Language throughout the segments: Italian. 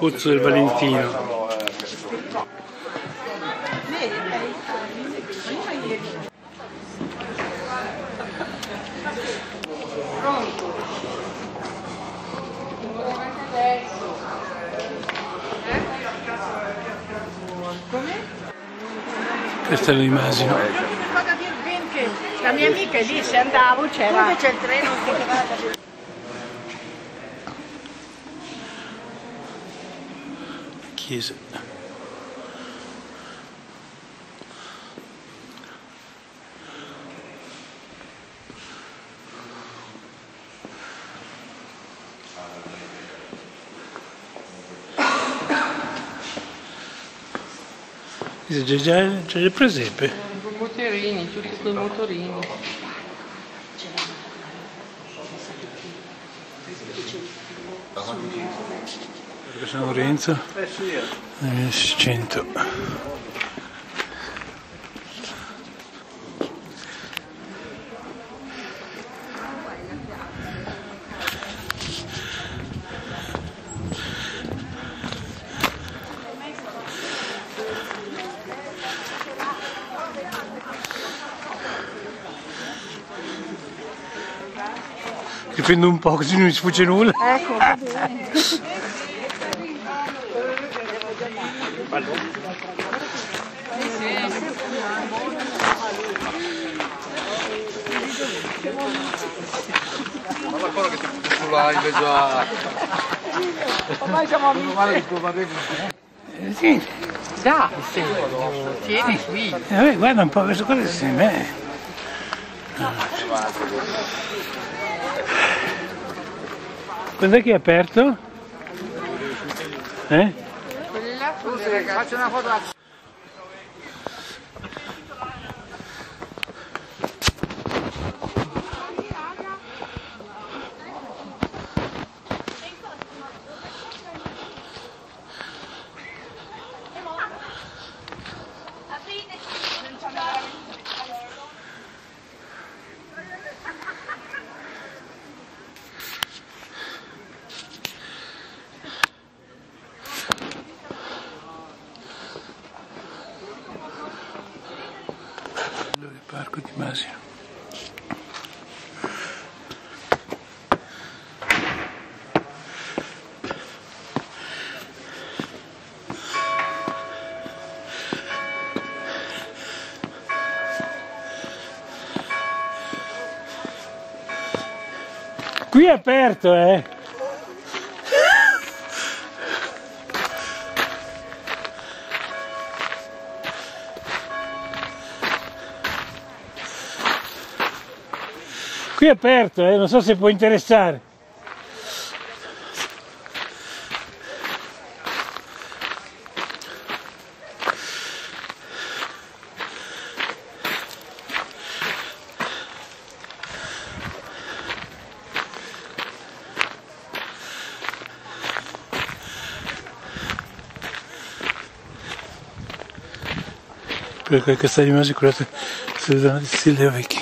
Pozzo del Valentino. Castello di Masino. La mia amica lì, se andavo, c'era. Dove c'è il treno che va da lì? Chiesa. C'è il presepe. Motorini, tutti quei motorini. San Lorenzo, 1600. Dipende un po' così non mi sfugge nulla. Ecco, va bene. Ormai siamo amici. Sì. Dai, sì. Tieni qui. Guarda un po', questo qua è insieme. Quando è che è aperto? Eh? Faccio una foto. Parco di Masino. Qui è aperto, eh! Qui è aperto, non so se può interessare. Per quel che sta di mezzo, curate, si vedono di stile vecchi.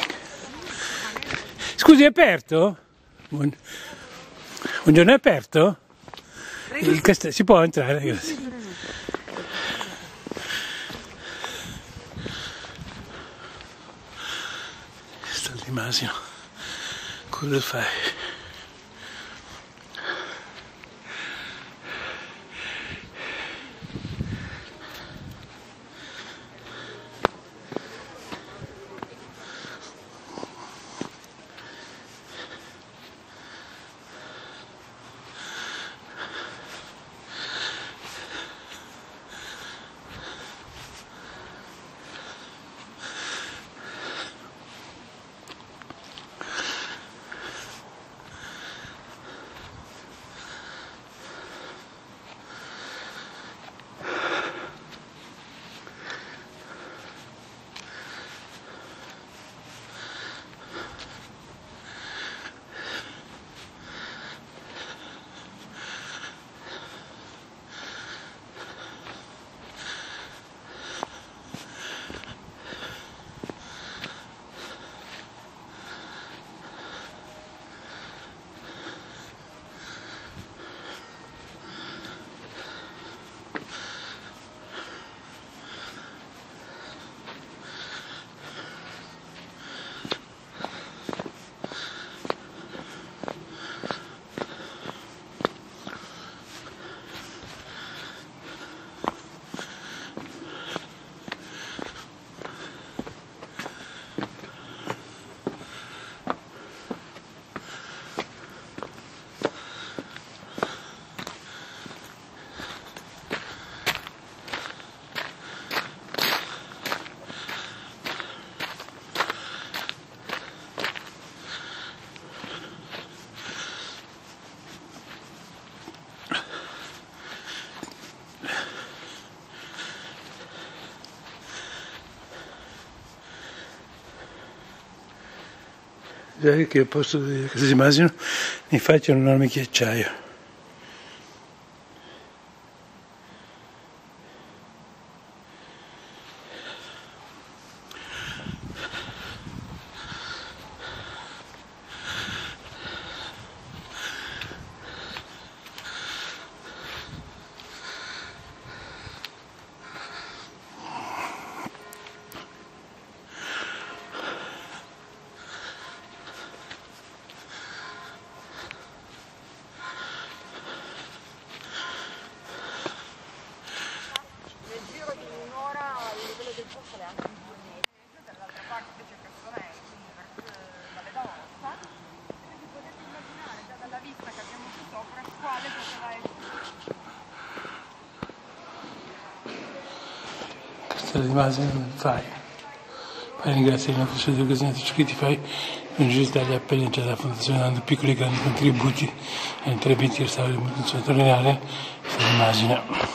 Scusi, è aperto? Buongiorno, è aperto? Il castello, si può entrare? Grazie. Castello di Masino, cosa fai? considerare che al posto di Casa di Masino mi faccia un enorme ghiacciaio. Di Masino non fai, poi ringraziare la Fondazione di Occasione di ciò che ti fai, non giusto dagli appelli già dalla Fondazione, dando piccoli e grandi contributi agli interventi di restauro della Fondazione Torreale di Masino.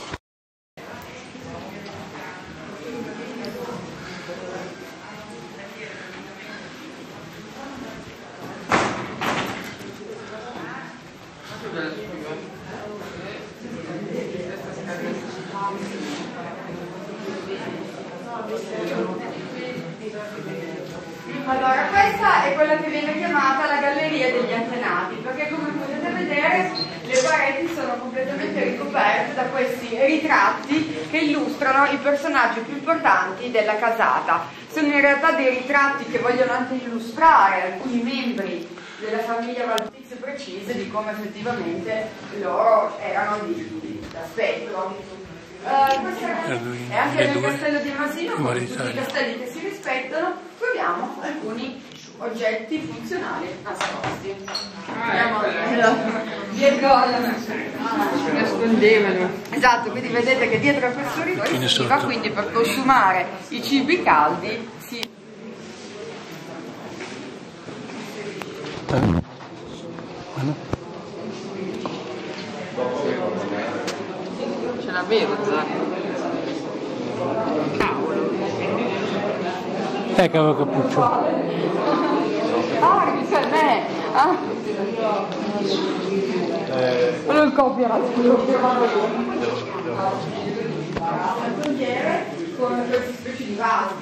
Allora, questa è quella che viene chiamata la galleria degli antenati, perché come potete vedere le pareti sono completamente ricoperte da questi ritratti che illustrano i personaggi più importanti della casata. Sono in realtà dei ritratti che vogliono anche illustrare alcuni membri della famiglia Battista precise di come effettivamente loro erano d'aspetto. Questo è anche nel castello di Masino, come tutti i castelli che si rispettano, troviamo alcuni oggetti funzionali nascosti. Dietro nascondevano. Esatto, quindi vedete che dietro a questo ridore si va, quindi per consumare i cibi caldi si... Cavolo cappuccio. Ah, che c'è me! Ah! Quello il copyright. Il tagliere con queste specie di vasi,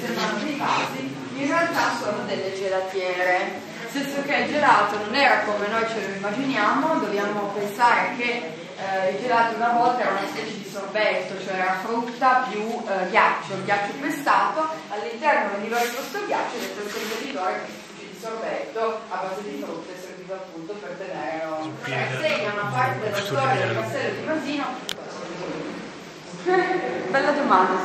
sembrano dei vasi, in realtà sono delle gelatiere. Nel senso che il gelato non era come noi ce lo immaginiamo, dobbiamo pensare che il gelato una volta era una specie di sorbetto, cioè era frutta più ghiaccio, il ghiaccio pestato, all'interno veniva riposto il ghiaccio e questo contenitore di sorbetto a base di frutta serviva appunto per tenerlo. Segna una parte della storia del castello di Masino. Bella domanda.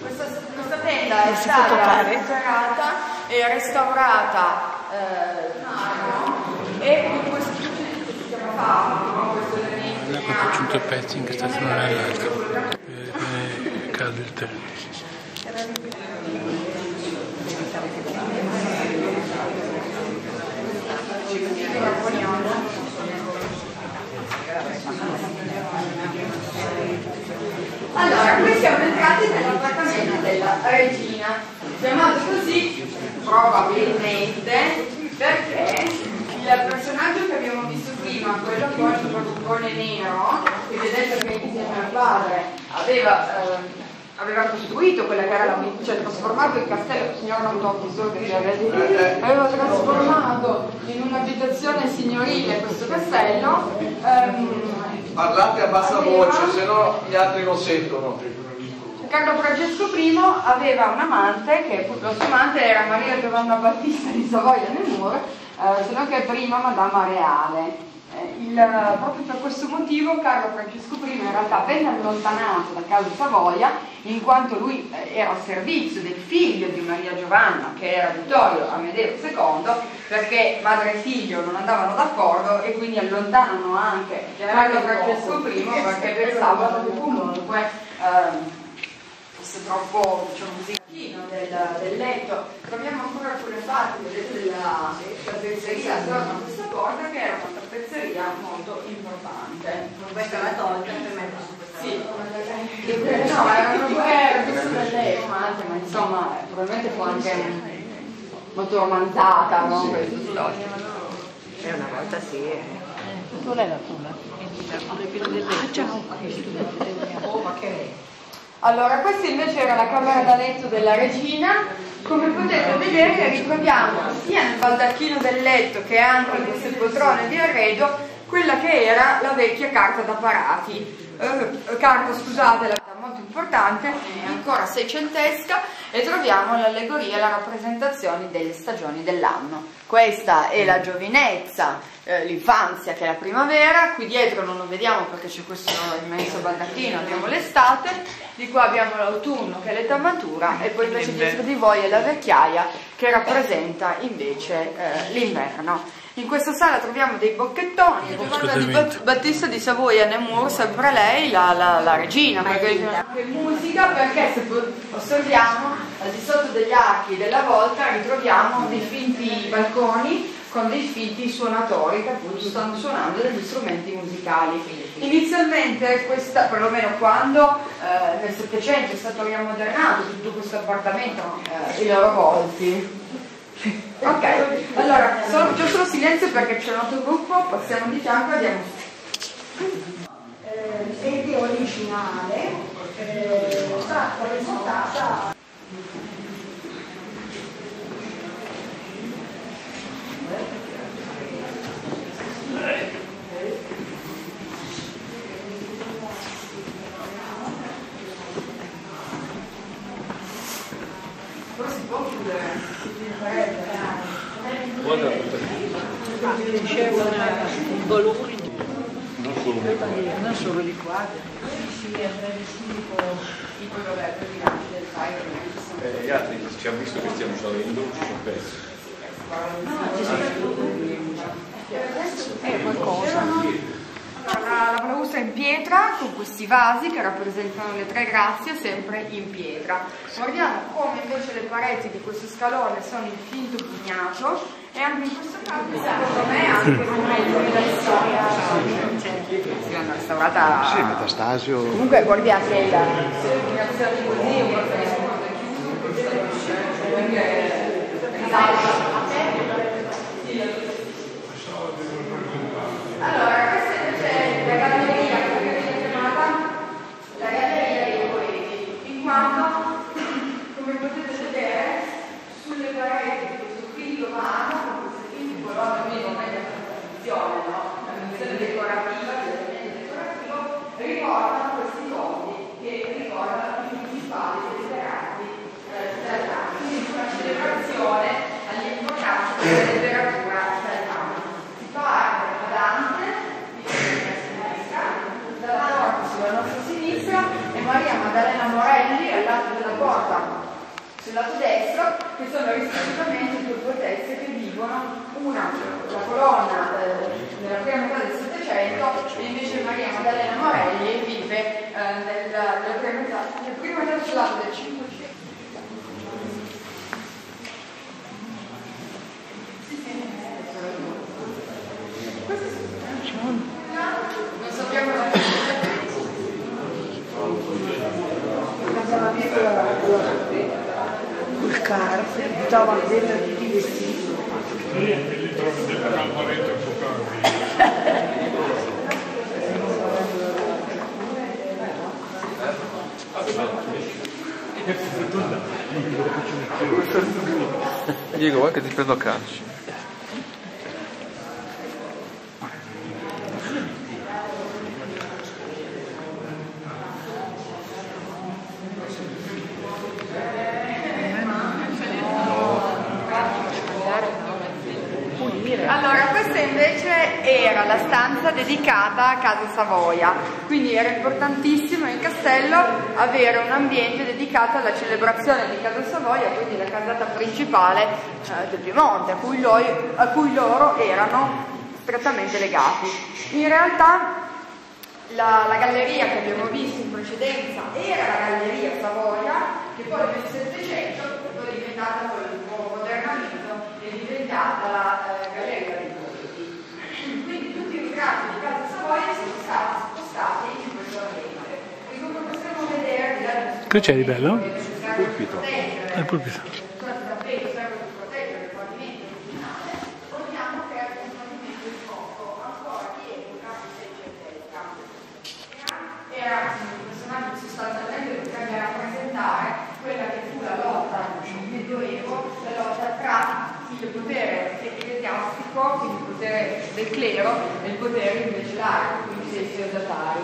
Questa tenda è stata recuperata e restaurata e con questo che si chiama Fabio, questo elemento che ha 5 pezzi incastrati in una l'altra e cade il terra. Allora, qui siamo entrati nell'appartamento della regina, chiamato così probabilmente perché il personaggio che abbiamo visto prima, quello con il portone nero, che vedete che insieme al padre aveva costruito quella che era la cioè trasformato il castello, signor non tocco solo che aveva trasformato in un'abitazione signorile questo castello. Parlate a bassa voce, se no gli altri non sentono. Carlo Francesco I aveva un amante, che la sua amante era Maria Giovanna Battista di Savoia Nemours, se non che prima Madame Reale. Proprio per questo motivo Carlo Francesco I in realtà venne allontanato da Casa Savoia, in quanto lui era a servizio del figlio di Maria Giovanna, che era Vittorio Amedeo II, perché madre e figlio non andavano d'accordo, e quindi allontanano anche Carlo Francesco I perché pensavano che comunque fosse troppo, diciamo così, del letto. Troviamo ancora quelle parti, vedete, della tappezzeria attorno a questa porta, che era una tappezzeria molto importante. Questa la tolta per me, sì, no, era proprio, ma insomma probabilmente fu anche molto romanzata, no? Una volta sì. Qual è la tua? Allora, questa invece era la camera da letto della regina. Come potete vedere, ritroviamo sia nel baldacchino del letto che anche nel poltrone di arredo quella che era la vecchia carta da parati, carta molto importante, ancora seicentesca, e troviamo l'allegoria e la rappresentazione delle stagioni dell'anno. Questa è la giovinezza, l'infanzia, che è la primavera. Qui dietro non lo vediamo perché c'è questo immenso baldacchino, abbiamo l'estate. Di qua abbiamo l'autunno, che è l'età matura, e poi invece dietro di voi è la vecchiaia, che rappresenta invece l'inverno. In questa sala troviamo dei bocchettoni. Battista di Savoia Nemours, sempre lei, la regina. Che musica, perché se osserviamo, al di sotto degli archi della volta ritroviamo dei finti balconi con dei finti suonatori che appunto stanno suonando degli strumenti musicali. Inizialmente, questa, perlomeno quando nel Settecento è stato rimodernato tutto questo appartamento, i loro volti. Ok, allora c'è solo silenzio perché c'è un altro gruppo, passiamo di fianco e andiamo. Sede originale, stata presentata. C'è un volume non solo di quadri, sì, è tipo per i lanci del paio. Gli altri ci hanno visto che stiamo salendo, ci sono persi. La balaustra in pietra con questi vasi che rappresentano le tre grazie, sempre in pietra. Guardiamo come invece le pareti di questo scalone sono in finto pugnato. E anche in questo caso, secondo me, anche con la storia l'hanno restaurata. Sì, Metastasio. Comunque, guardate il museo, allora, questa invece è la galleria che viene chiamata la galleria dei poeti, in quanto, come potete vedere, sulle pareti di questo figlio va. Lato destro, che sono rispettivamente due poetesse che vivono, una la colonna della prima metà del Settecento, e invece Maria Maddalena Morelli vive nella prima metà, nel primo e terzo lato del Cinquecento. Non sappiamo la cosa. Il caro che buttava dentro tutti i vestiti. Diego, guarda che ti prendo a calci. Allora, questa invece era la stanza dedicata a Casa Savoia, quindi era importantissimo in castello avere un ambiente dedicato alla celebrazione di Casa Savoia, quindi la casata principale del Piemonte, a cui loro erano strettamente legati. In realtà la galleria che abbiamo visto in precedenza era la galleria Savoia, che poi nel Settecento è diventata un po' modernamento, è diventata la galleria dei Borghi. Quindi tutti i ritratti di Casa Savoia sono stati spostati in questo ambiente. E come possiamo vedere, che c'è di bello? Il pulpito. Il pulpito. Del clero e il potere invece laico, quindi dei feudatari.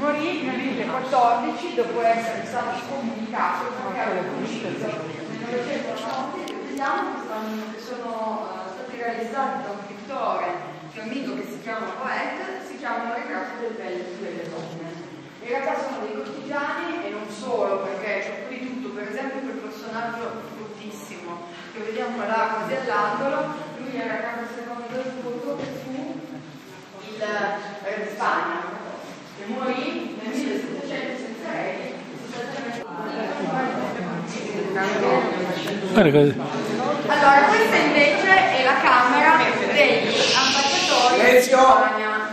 Morì nel 1014 dopo essere stato scomunicato perché aveva ucciso. Nel 1990 vediamo che sono stati realizzati da un pittore fiammingo che si chiama Poet, si chiamano Le Grazie delle Donne. In realtà sono dei cortigiani e non solo, perché c'è qui tutto, per esempio quel personaggio bruttissimo che vediamo là così all'angolo. Lui era Carlo II, che fu il re di Spagna, che morì nel 1706, Allora, questa invece è la camera degli ambasciatori di Spagna.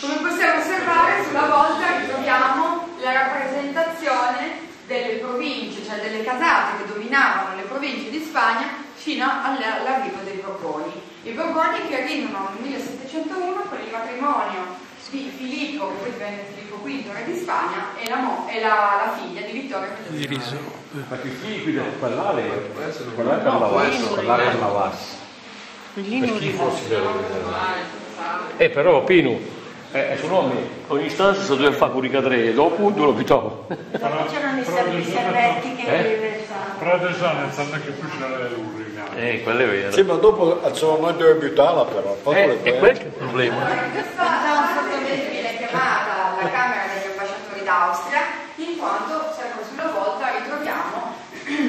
Come possiamo osservare, sulla volta ritroviamo la rappresentazione delle province, cioè delle casate che dominavano le province di Spagna fino all'arrivo dei Borboni. I Borboni che arrivano nel 1701 con il matrimonio di Filippo, che poi divenne Filippo V, re di Spagna, e la figlia di Vittorio Amedeo II. Ma che figli devono parlare? Parlare per la Vass, parlare per la Vass. Per chi fosse vero? Però, Pino, è suo nome. Ogni stanza sono due fare curicadre, dopo due lo pitavo. Ma c'erano i servetti che riversavano. Però adesso è una stanza che più c'era l'urlo. Quello è vero. Sì, ma dopo noi dobbiamo aiutarla però. E quel che è il problema. Questa stanza viene chiamata la Camera degli Ambasciatori d'Austria, in quanto sempre sulla volta ritroviamo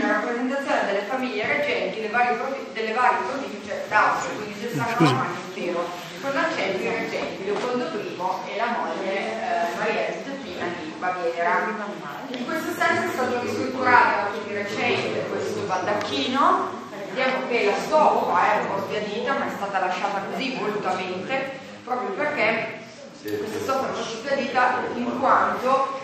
la rappresentazione delle famiglie reggenti delle varie province d'Austria, quindi del Sacro Romano Impero, con l'accento ai reggenti, Leopoldo I e la moglie Maria di Baviera. In questo senso è stato ristrutturato anche di recente questo baldacchino. Vediamo che la stoffa è un po' sbiadita, ma è stata lasciata così volutamente, proprio perché questa stoffa è un po' sbiadita in quanto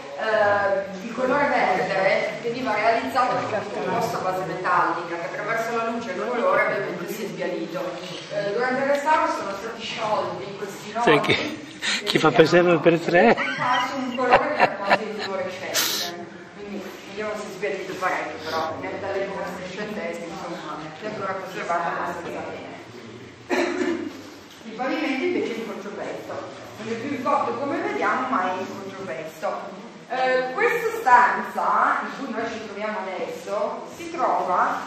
il colore verde veniva realizzato con un composto a base metallica, che attraverso la luce e il colore ovviamente si è sbiadito. Durante il restauro sono stati sciolti questi nodi. Sai che fa pesare per tre? Un colore che è quasi fluorescente, quindi vediamo se si è sbiadito parecchio, però dalle fluorescenze ancora conservata abbastanza bene. Il pavimento invece è in controverso, non è più il cotto come vediamo, ma è in controverso. Questa stanza in cui noi ci troviamo adesso si trova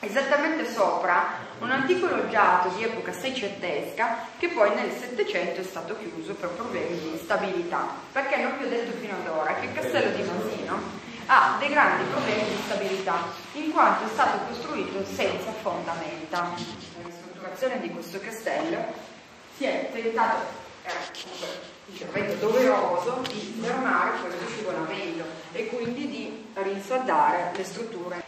esattamente sopra un antico loggiato di epoca seicentesca che poi nel Settecento è stato chiuso per problemi di stabilità, perché non vi ho detto fino ad ora che il castello di Masino ha dei grandi problemi di stabilità, in quanto è stato costruito senza fondamenta. La ristrutturazione di questo castello si è tentato, era comunque un intervento doveroso, di fermare questo scivolamento e quindi di rinsaldare le strutture.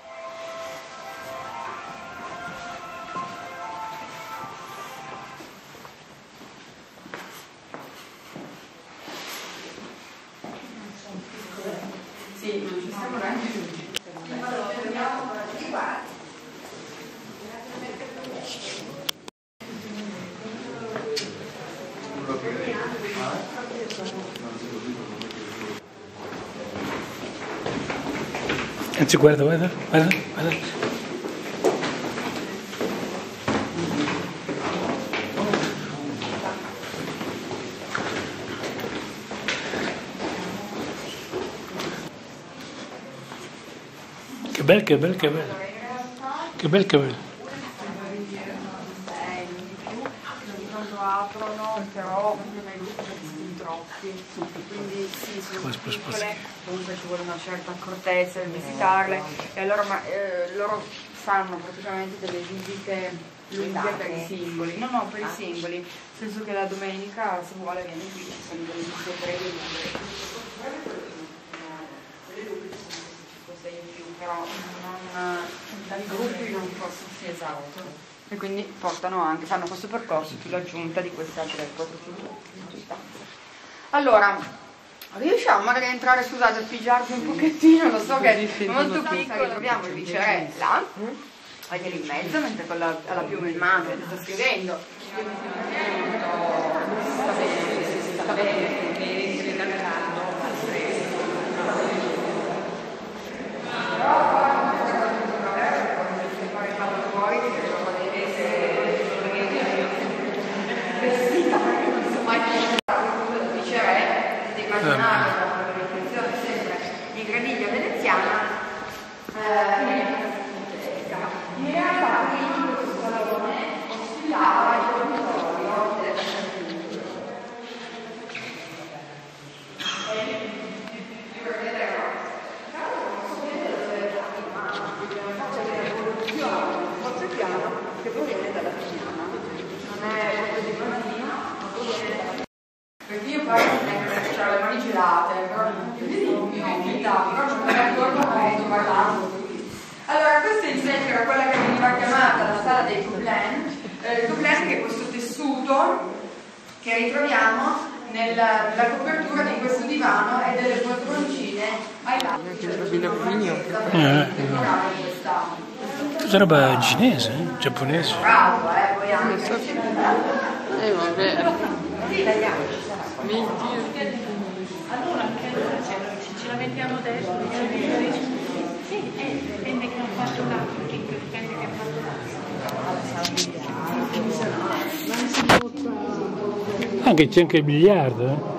Anzi, guarda. Che bel. lo aprono, però nei lutti sono troppi, quindi sì, sono piccole, comunque ci vuole una certa accortezza nel visitarle, e allora loro fanno praticamente delle visite lunghe per i singoli, per i singoli, nel senso che la domenica se vuole viene qui, ci sono delle visite brevi. Però i gruppi non possono si esauto e quindi portano anche, fanno questo percorso sull'aggiunta di queste altre 400. Allora, riusciamo magari a entrare, scusate, a pigiarvi un pochettino, lo so che è molto piccolo. Troviamo il viceré là, anche lì in mezzo, mentre con la, alla piuma in mano sta scrivendo. Roba cinese, giapponese. Bravo, poi anche. Vabbè. Allora, ce la mettiamo adesso? Sì, dipende che hanno fatto l'altro, dipende che hanno fatto l'altro. Anche c'è anche il biliardo,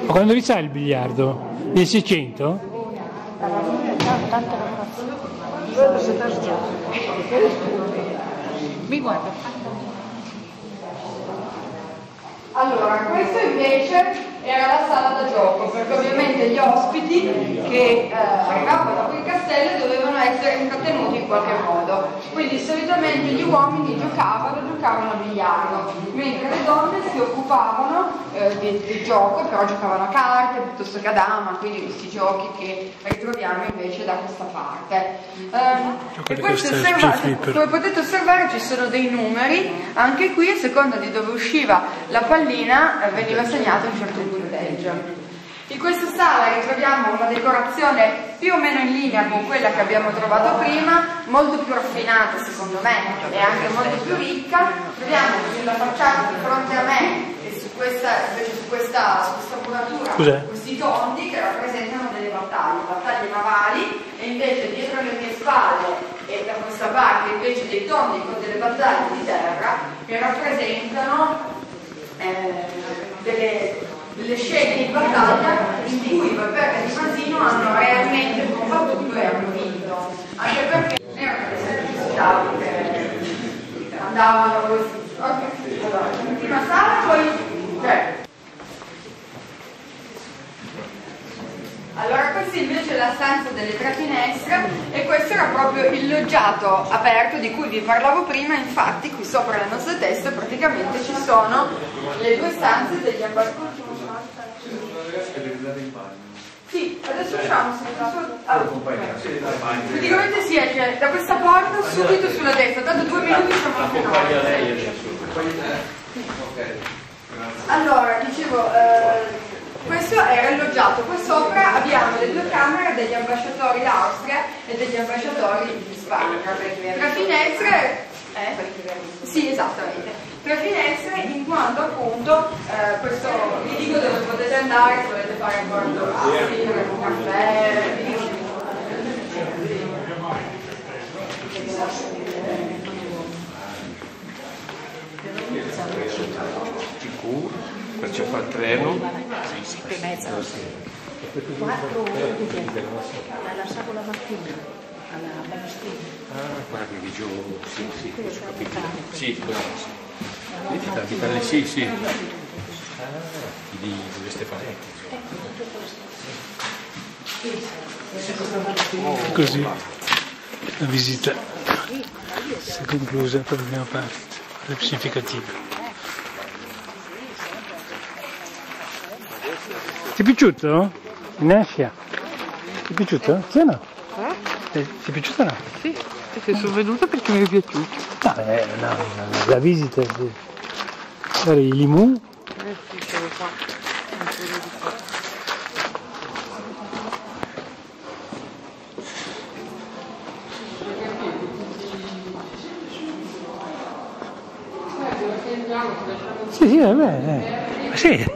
Ma quando risale il biliardo? Nel 600? Mi guarda. Allora, questo invece era la sala da gioco, perché ovviamente gli ospiti che arrivavano da quel castello dovevano essere intrattenuti in qualche modo. Quindi solitamente gli uomini giocavano a biliardo, mentre le donne si occupavano del gioco, però giocavano a carte piuttosto che a dama, quindi questi giochi che ritroviamo invece da questa parte. E poi come potete osservare ci sono dei numeri, anche qui a seconda di dove usciva la pallina veniva segnato un certo punteggio. In questa sala ritroviamo una decorazione più o meno in linea con quella che abbiamo trovato prima, molto più raffinata secondo me e anche molto più ricca. Troviamo sulla facciata di fronte a me e su questa muratura questi tondi che rappresentano delle battaglie, navali, e invece dietro le mie spalle e da questa parte invece dei tondi con delle battaglie di terra che rappresentano delle scene di battaglia in cui i Valverde di Masino hanno realmente combattuto e hanno vinto, anche perché erano delle stabili che andavano così. Ok, allora, l'ultima sala poi... Allora questa invece è la stanza delle tre finestre e questo era proprio il loggiato aperto di cui vi parlavo prima. Infatti qui sopra la nostra testa praticamente ci sono le due stanze degli appartamenti. Sì, adesso usciamo praticamente si esce da questa porta subito sulla destra, tanto 2 minuti siamo allora dicevo questo era il loggiato, qua sopra abbiamo le due camere degli ambasciatori d'Austria e degli ambasciatori di Spagna. Tre finestre, sì, esattamente. Tre finestre in quanto appunto questo vi dico dove potete andare se volete fare un cortocircuito, un caffè, il treno, 6:30. 4 ore alla sabato mattina, alla Battista. Ah, guardi di giorno, sì, posso capire. Sì, bravo. Sì. Di queste pareti. Così la visita si è conclusa per la prima parte, la psificativa. Ti è piaciuto? Inescia? Ti è piaciuto? Sì o no? Ti è piaciuto o no? Sì, sono venuta perché mi è piaciuto. No, la visita di fare i limù. Sì, va bene. Sì.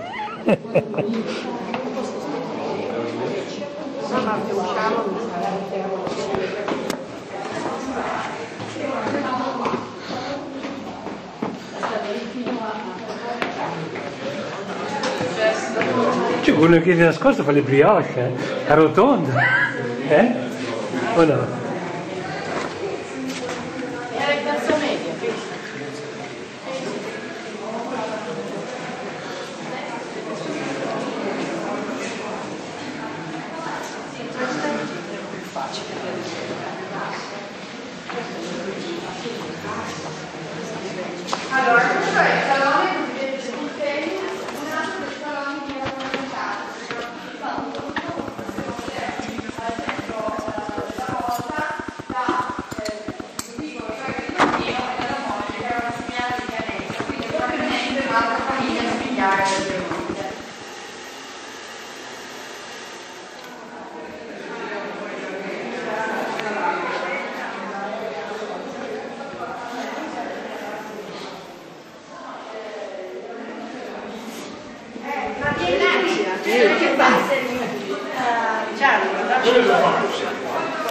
C'è uno che di nascosto fa le brioche, a rotonda, o no?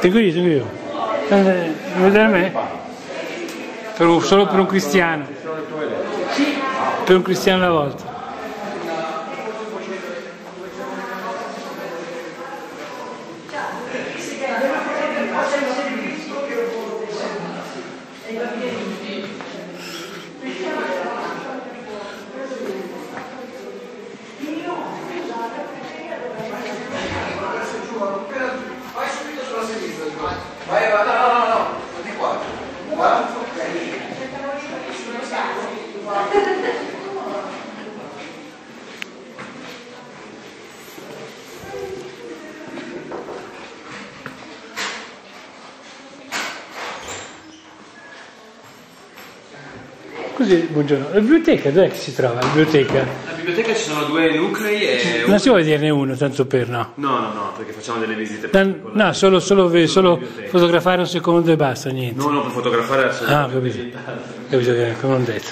Tengo io. Vedere me? Solo per un cristiano. Per un cristiano alla volta. Buongiorno. La biblioteca dov'è che si trova? La biblioteca ci sono 2 nuclei e... Non si vuole dirne uno, tanto per no. No, perché facciamo delle visite. No, solo fotografare un secondo e basta, niente. No, per fotografare capito che come ho detto.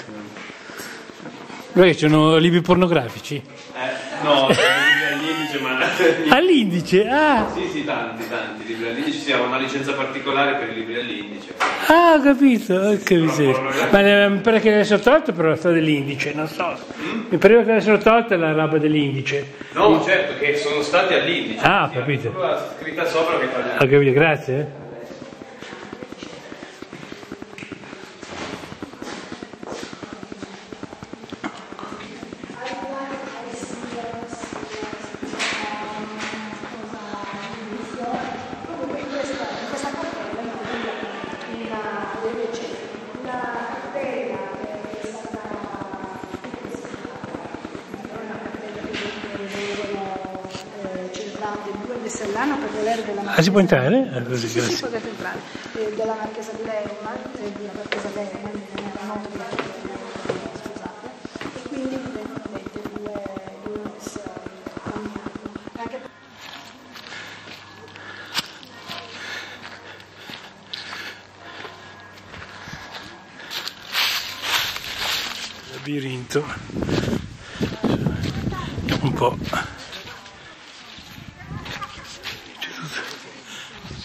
Perché ci sono libri pornografici? No, all'indice, ma... All'indice? Ah! Sì, tanti libri all'indice, si ha una licenza particolare per i libri all'indice. Ah, ho capito, che miseria. Ma mi pare che l'avessero tolta però la storia dell'indice, non so. Mi pareva che l'avessero tolta la roba dell'indice. No, certo, che sono stati all'indice. Ah, ho capito. La scritta sopra che fa l'altro. Ho capito, grazie. Si può entrare? Sì, potete entrare. Della Marchesa di Leumann, scusate, e quindi vedete 2 ogni anno. Labirinto, un po'.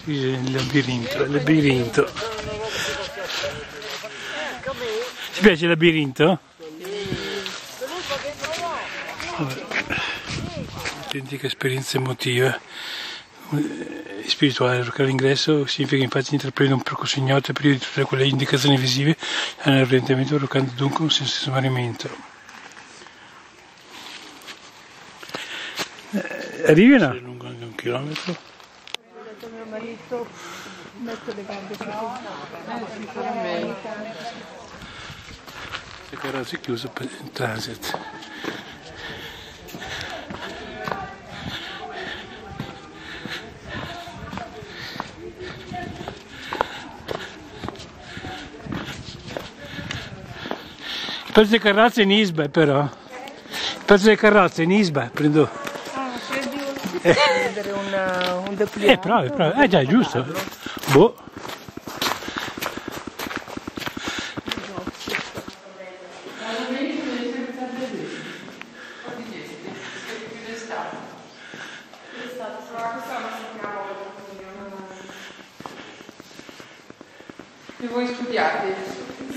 Il labirinto. Ti piace il labirinto? Vabbè. autentica esperienza emotiva e spirituale. Toccare l'ingresso significa infatti intraprendere un percorso ignoto privo di tutte quelle indicazioni visive all'orientamento, toccando dunque un senso di smarrimento. Arrivi là? È lungo anche un chilometro. Mio marito metto le gambe le carrozze chiuse per il transit. Il pezzo di carrozze in Isba però. Il pezzo di carrozze in Isba prendo. Ah, prendi un depliant. Proprio. Già, giusto. Boh. E voi studiate?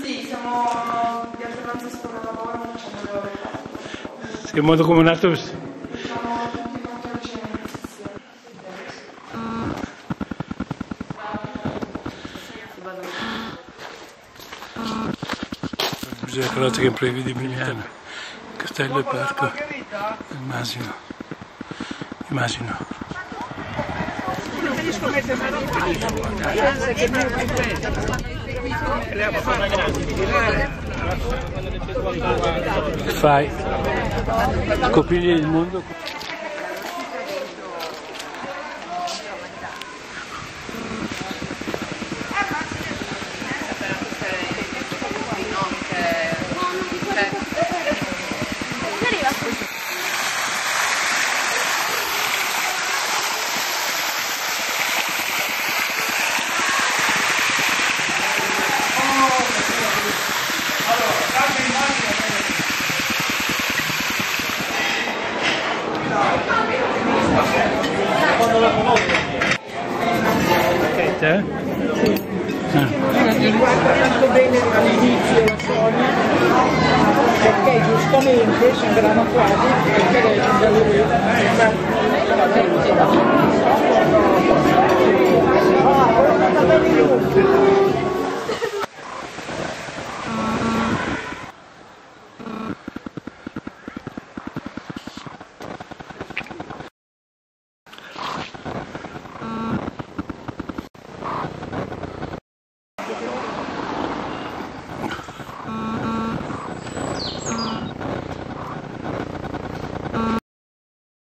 Sì, siamo di alternanza scuola-lavoro, non facciamo le ore. Sì, in modo come un altro. Siamo tutti quanti al centro. Bisogna la carrozza che è in di Brignano, Castello e Parco, il Masino. Il Masino. Fai scoprire il mondo. Perché giustamente sembrava quasi che